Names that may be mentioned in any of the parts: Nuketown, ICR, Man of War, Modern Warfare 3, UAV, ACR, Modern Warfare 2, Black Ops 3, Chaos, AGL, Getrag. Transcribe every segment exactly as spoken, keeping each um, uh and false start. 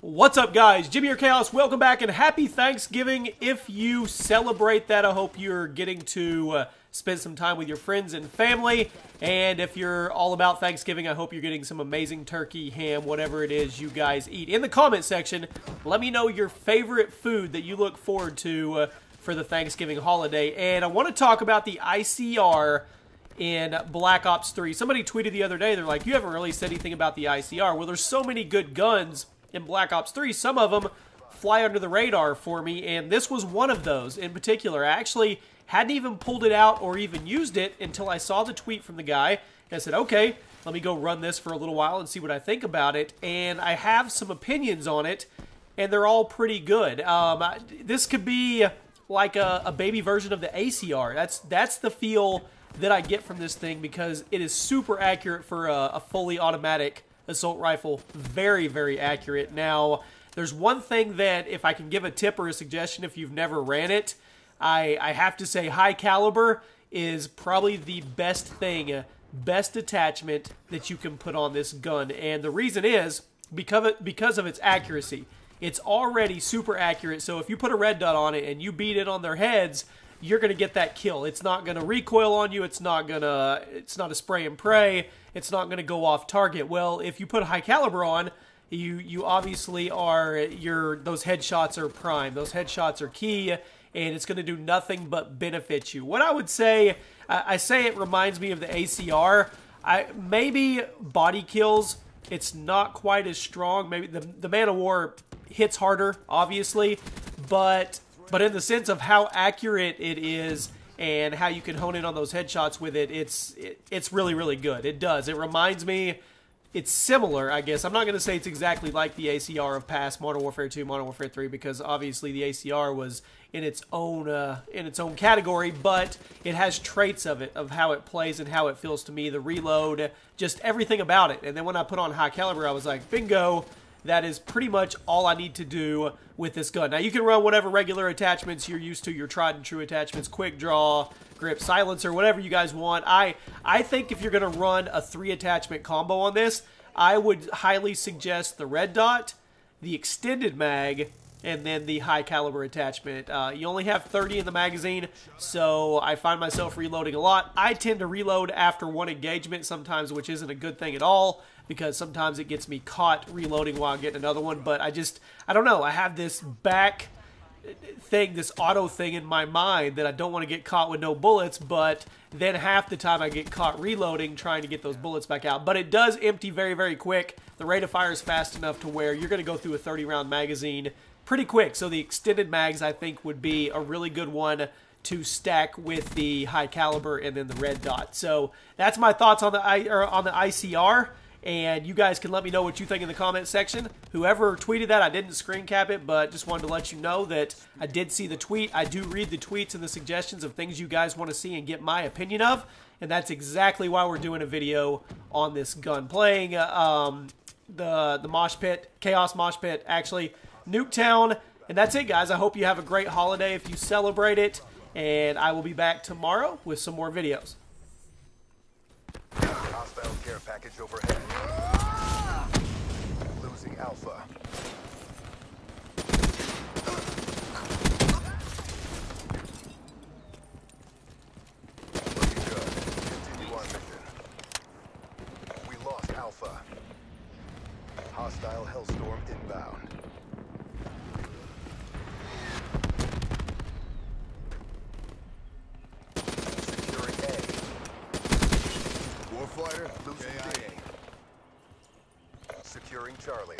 What's up, guys? Jimmy or Chaos, welcome back, and happy Thanksgiving if you celebrate that. I hope you're getting to uh, spend some time with your friends and family, and if you're all about Thanksgiving, I hope you're getting some amazing turkey, ham, whatever it is you guys eat. In the comment section, let me know your favorite food that you look forward to uh, for the Thanksgiving holiday, and I want to talk about the I C R in Black Ops three. Somebody tweeted the other day, they're like, you haven't really said anything about the I C R. Well, there's so many good guns in Black Ops three, some of them fly under the radar for me, and this was one of those in particular. I actually hadn't even pulled it out or even used it until I saw the tweet from the guy, and I said, okay, let me go run this for a little while and see what I think about it, and I have some opinions on it, and they're all pretty good. Um, I, this could be like a, a baby version of the A C R. That's, that's the feel that I get from this thing, because it is super accurate for a, a fully automatic assault rifle. Very, very accurate. Now, there's one thing that, if I can give a tip or a suggestion, if you've never ran it, I, I have to say high caliber is probably the best thing, best attachment that you can put on this gun. And the reason is because of, because of its accuracy. It's already super accurate, so if you put a red dot on it and you beat it on their heads, you're going to get that kill. It's not going to recoil on you. It's not going to, it's not a spray and pray. It's not going to go off target. Well, if you put high caliber on, you, you obviously are, your, those headshots are prime. Those headshots are key, and it's going to do nothing but benefit you. What I would say, I, I say it reminds me of the A C R. I, maybe body kills, it's not quite as strong. Maybe the, the Man of War hits harder, obviously, but But in the sense of how accurate it is and how you can hone in on those headshots with it, it's it, it's really, really good. It does. It reminds me, it's similar, I guess. I'm not going to say it's exactly like the A C R of past Modern Warfare two, Modern Warfare three, because obviously the A C R was in its own uh, in its own category, but it has traits of it, of how it plays and how it feels to me. The reload, just everything about it. And then when I put on high caliber, I was like, bingo. That is pretty much all I need to do with this gun. Now, you can run whatever regular attachments you're used to, your tried and true attachments, quick draw, grip, silencer, whatever you guys want. I, I think if you're going to run a three-attachment combo on this, I would highly suggest the red dot, the extended mag, and then the high-caliber attachment. Uh, you only have thirty in the magazine, so I find myself reloading a lot. I tend to reload after one engagement sometimes, which isn't a good thing at all, because sometimes it gets me caught reloading while I'm getting another one. But I just, I don't know, I have this back thing, this auto thing in my mind that I don't want to get caught with no bullets, but then half the time I get caught reloading trying to get those bullets back out. But it does empty very, very quick. The rate of fire is fast enough to where you're going to go through a thirty round magazine pretty quick. So the extended mags, I think, would be a really good one to stack with the high caliber and then the red dot. So that's my thoughts on the I, or on the I C R. And you guys can let me know what you think in the comment section. Whoever tweeted that, I didn't screen cap it, but just wanted to let you know that I did see the tweet. I do read the tweets and the suggestions of things you guys want to see and get my opinion of. And that's exactly why we're doing a video on this gun. Playing uh, um, the, the Mosh Pit, Chaos Mosh Pit, actually, Nuketown. And that's it, guys. I hope you have a great holiday if you celebrate it. And I will be back tomorrow with some more videos. Hostile care package overhead. Ah! Losing Alpha. Looking good. Continue our mission. We lost Alpha. Hostile Hellstorm inbound. Warfighter, losing D. Securing Charlie.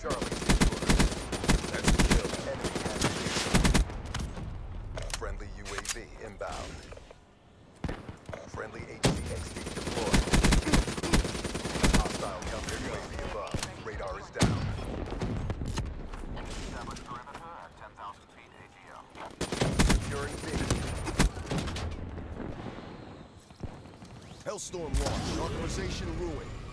Charlie secured. That's a kill. Enemy has been. Friendly U A V inbound. Friendly H C X D deployed. Hostile counter U A V above. Radar is down. Established perimeter at ten thousand feet A G L. Securing B. Hellstorm launched. Authorization ruined.